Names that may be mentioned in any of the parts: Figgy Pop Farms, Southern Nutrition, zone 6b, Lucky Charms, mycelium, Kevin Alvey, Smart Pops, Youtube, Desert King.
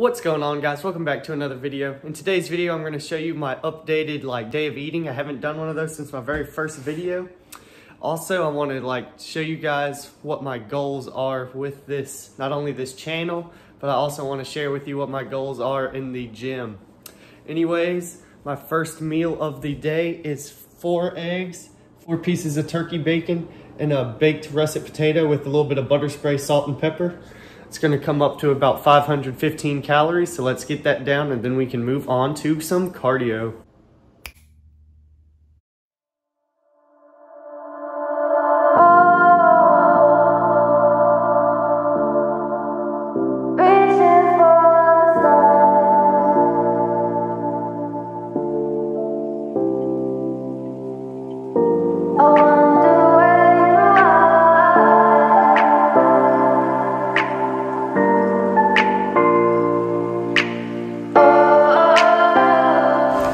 What's going on, guys? Welcome back to another video. In today's video, I'm going to show you my updated day of eating. I haven't done one of those since my very first video. Also, I want to show you guys what my goals are with this, not only this channel, but I also want to share with you what my goals are in the gym. Anyways, my first meal of the day is 4 eggs, 4 pieces of turkey bacon, and a baked russet potato with a little bit of butter spray, salt, and pepper. It's going to come up to about 515 calories, so let's get that down and then we can move on to some cardio.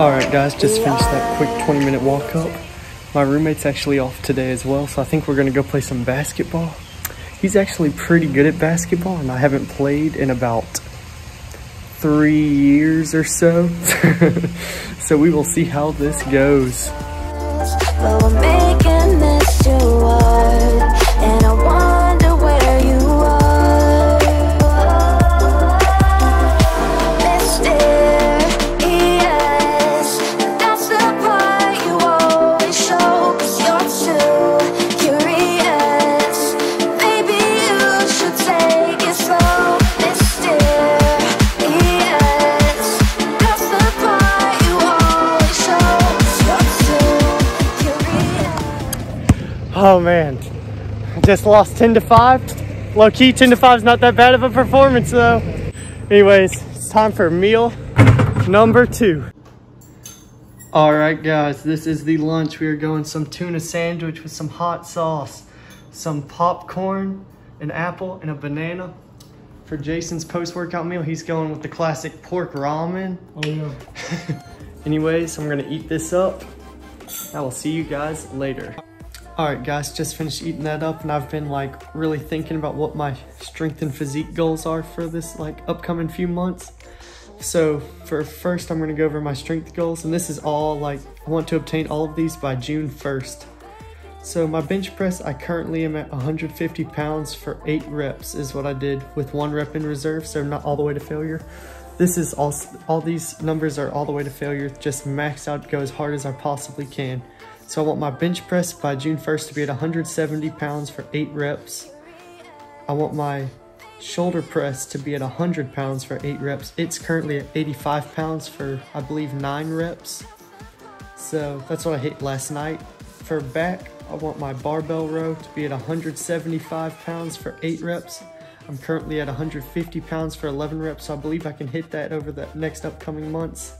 Alright guys, just finished that quick 20-minute walk up. My roommate's actually off today as well, so I think we're going to go play some basketball. He's actually pretty good at basketball, and I haven't played in about 3 years or so. So we will see how this goes. Oh man, I just lost 10 to 5. Low key, 10 to 5 is not that bad of a performance though. Anyways, it's time for meal number 2. All right guys, this is the lunch. We are going some tuna sandwich with some hot sauce, some popcorn, an apple, and a banana. For Jason's post-workout meal, he's going with the classic pork ramen. Oh yeah. Anyways, I'm gonna eat this up. I will see you guys later. Alright guys, just finished eating that up, and I've been really thinking about what my strength and physique goals are for this upcoming few months. So for first, I'm going to go over my strength goals, and this is all I want to obtain all of these by June 1st. So my bench press, I currently am at 150 pounds for 8 reps is what I did with 1 rep in reserve, so not all the way to failure. This is all these numbers are all the way to failure, just max out, go as hard as I possibly can. So I want my bench press by June 1st to be at 170 pounds for 8 reps. I want my shoulder press to be at 100 pounds for 8 reps. It's currently at 85 pounds for, I believe, 9 reps. So that's what I hit last night. For back, I want my barbell row to be at 175 pounds for 8 reps. I'm currently at 150 pounds for 11 reps, so I believe I can hit that over the next upcoming months.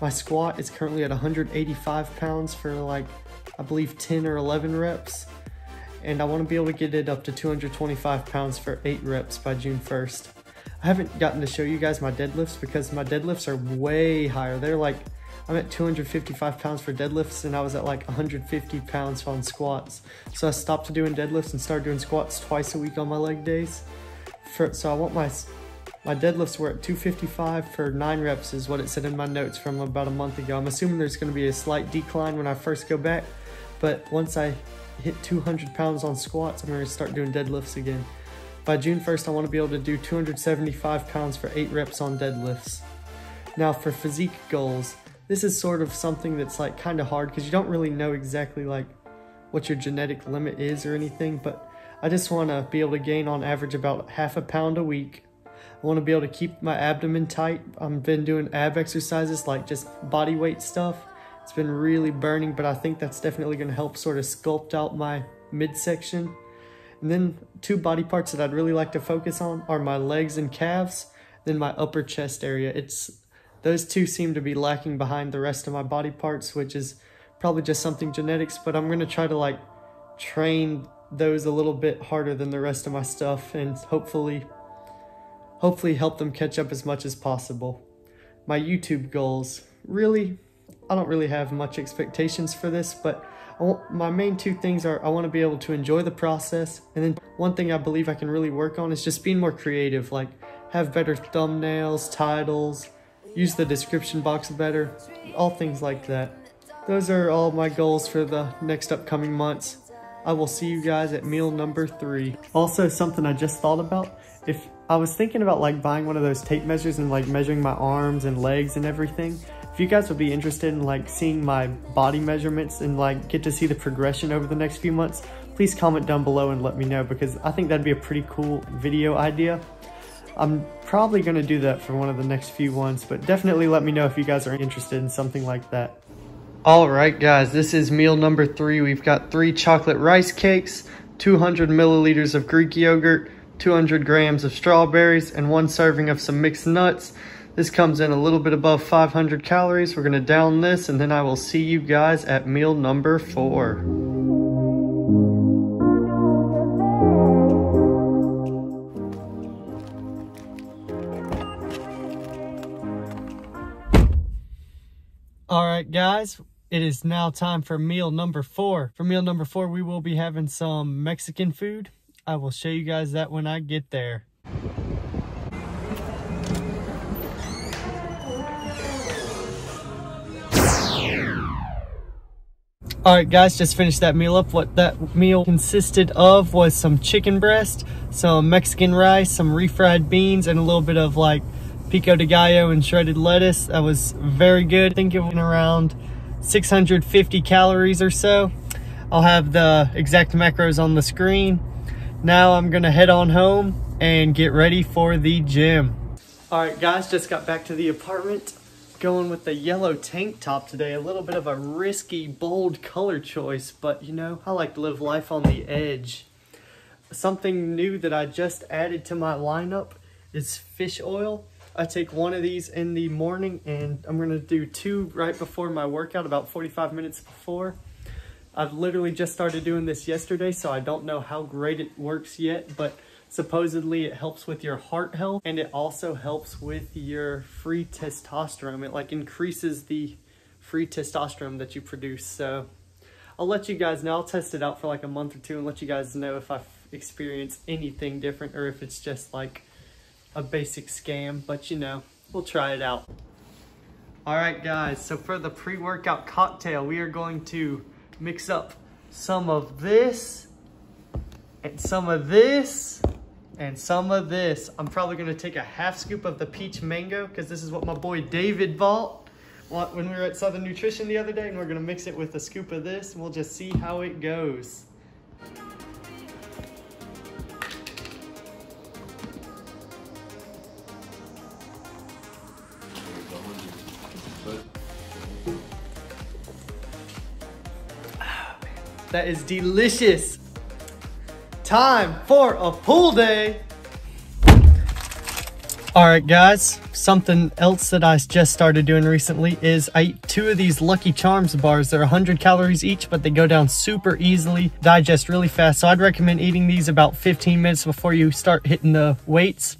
My squat is currently at 185 pounds for I believe 10 or 11 reps. And I want to be able to get it up to 225 pounds for 8 reps by June 1st. I haven't gotten to show you guys my deadlifts because my deadlifts are way higher. They're I'm at 255 pounds for deadlifts, and I was at 150 pounds on squats. So I stopped doing deadlifts and started doing squats twice a week on my leg days. So I want my deadlifts were at 255 for 9 reps is what it said in my notes from about a month ago. I'm assuming there's going to be a slight decline when I first go back, but once I hit 200 pounds on squats, I'm going to start doing deadlifts again. By June 1st, I want to be able to do 275 pounds for 8 reps on deadlifts. Now for physique goals, this is sort of something that's kind of hard because you don't really know exactly what your genetic limit is or anything, but I just want to be able to gain on average about ½ pound a week. I want to be able to keep my abdomen tight. I've been doing ab exercises, just body weight stuff. It's been really burning, but I think that's definitely going to help sort of sculpt out my midsection. And then 2 body parts that I'd really like to focus on are my legs and calves, then my upper chest area. Those 2 seem to be lacking behind the rest of my body parts, which is probably just something genetics, but I'm going to try to train those a little bit harder than the rest of my stuff, and hopefully help them catch up as much as possible. My YouTube goals, I don't really have much expectations for this, but my main 2 things are I want to be able to enjoy the process, and then one thing I believe I can really work on is just being more creative, have better thumbnails, titles, use the description box better, all things like that. Those are all my goals for the next upcoming months. I will see you guys at meal number 3. Also, something I just thought about, if I was thinking about like buying one of those tape measures and like measuring my arms and legs and everything. If you guys would be interested in like seeing my body measurements and like get to see the progression over the next few months, please comment down below and let me know, because I think that'd be a pretty cool video idea. I'm probably going to do that for one of the next few ones, but definitely let me know if you guys are interested in something like that. Alright guys, this is meal number 3. We've got 3 chocolate rice cakes, 200 milliliters of Greek yogurt, 200 grams of strawberries, and 1 serving of some mixed nuts. This comes in a little bit above 500 calories. We're going to down this, and then I will see you guys at meal number 4. Alright guys, it is now time for meal number 4. For meal number 4, we will be having some Mexican food. I will show you guys that when I get there. Alright guys, just finished that meal up. What that meal consisted of was some chicken breast, some Mexican rice, some refried beans, and a little bit of like pico de gallo and shredded lettuce. That was very good. I think it went around 650 calories or so. I'll have the exact macros on the screen. Now I'm gonna head on home and get ready for the gym. All right guys, just got back to the apartment. Going with the yellow tank top today. A little bit of a risky, bold color choice, but you know, I like to live life on the edge. Something new that I just added to my lineup is fish oil. I take one of these in the morning, and I'm going to do 2 right before my workout, about 45 minutes before. I've literally just started doing this yesterday, so I don't know how great it works yet, but supposedly it helps with your heart health, and it also helps with your free testosterone. It like increases the free testosterone that you produce. So I'll let you guys know. I'll test it out for like a month or 2 and let you guys know if I've experienced anything different or if it's just like a basic scam, but you know, we'll try it out. Alright guys, so for the pre-workout cocktail, we are going to mix up some of this, and some of this, and some of this. I'm probably going to take a half scoop of the peach mango, because this is what my boy David bought when we were at Southern Nutrition the other day, and we're going to mix it with a scoop of this, and we'll just see how it goes. That is delicious. Time for a pool day. All right guys, something else that I just started doing recently is I eat 2 of these Lucky Charms bars. They're 100 calories each, but they go down super easily, digest really fast. So I'd recommend eating these about 15 minutes before you start hitting the weights.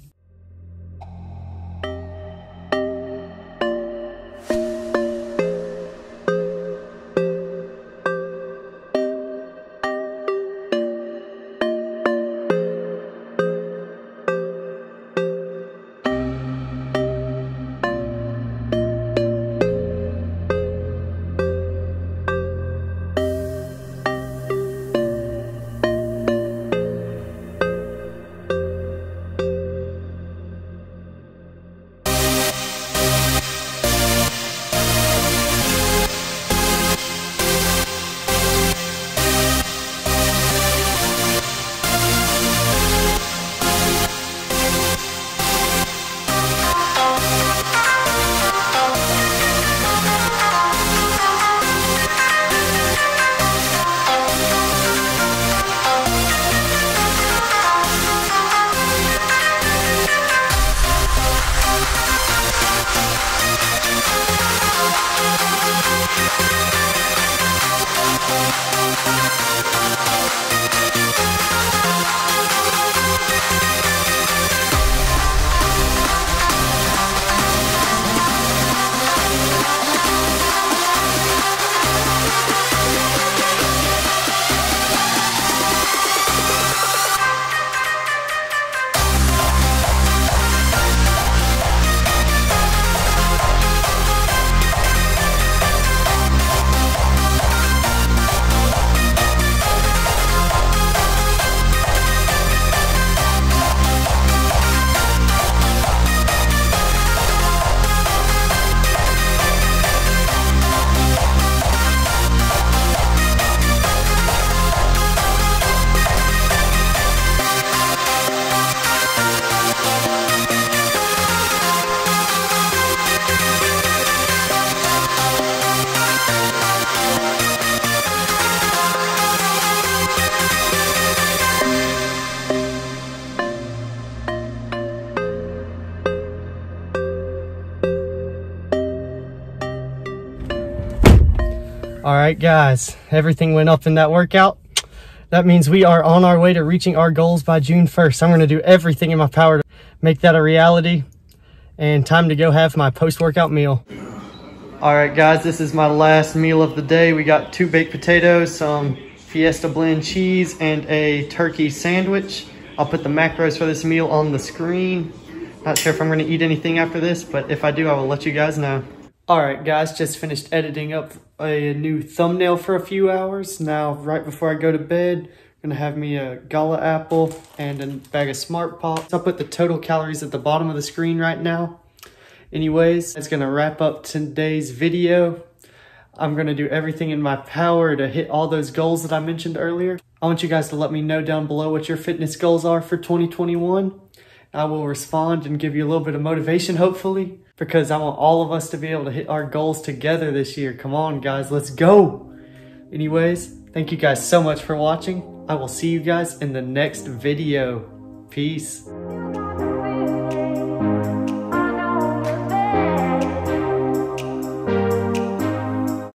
All right, guys, everything went up in that workout. That means we are on our way to reaching our goals by June 1st. I'm going to do everything in my power to make that a reality. And time to go have my post-workout meal. All right, guys, this is my last meal of the day. We got 2 baked potatoes, some Fiesta blend cheese, and a turkey sandwich. I'll put the macros for this meal on the screen. Not sure if I'm gonna eat anything after this, but if I do, I will let you guys know. All right, guys, just finished editing up a new thumbnail for a few hours. Now, right before I go to bed, I'm gonna have me a Gala apple and a bag of Smart Pops. I'll put the total calories at the bottom of the screen right now. Anyways, that's gonna wrap up today's video. I'm gonna do everything in my power to hit all those goals that I mentioned earlier. I want you guys to let me know down below what your fitness goals are for 2021. I will respond and give you a little bit of motivation, hopefully, because I want all of us to be able to hit our goals together this year. Come on, guys, let's go. Anyways, thank you guys so much for watching. I will see you guys in the next video. Peace.